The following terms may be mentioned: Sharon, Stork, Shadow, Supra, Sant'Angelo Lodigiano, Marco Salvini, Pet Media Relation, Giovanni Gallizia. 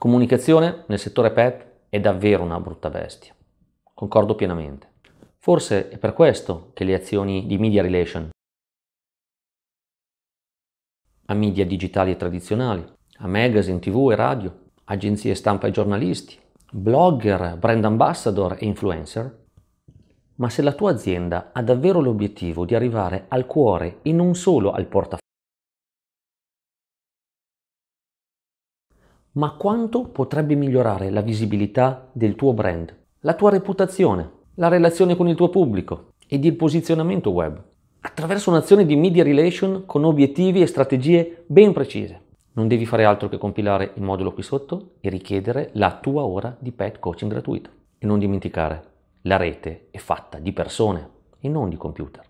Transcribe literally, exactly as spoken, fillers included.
comunicazione nel settore pet è davvero una brutta bestia. Concordo pienamente. Forse è per questo che le azioni di media relation a media digitali e tradizionali, a magazine, tv e radio, agenzie stampa e giornalisti, blogger, brand ambassador e influencer. Ma se la tua azienda ha davvero l'obiettivo di arrivare al cuore e non solo al portafoglio, ma quanto potrebbe migliorare la visibilità del tuo brand, la tua reputazione, la relazione con il tuo pubblico ed il posizionamento web, attraverso un'azione di media relation con obiettivi e strategie ben precise. Non devi fare altro che compilare il modulo qui sotto e richiedere la tua ora di pet coaching gratuito. E non dimenticare, la rete è fatta di persone e non di computer.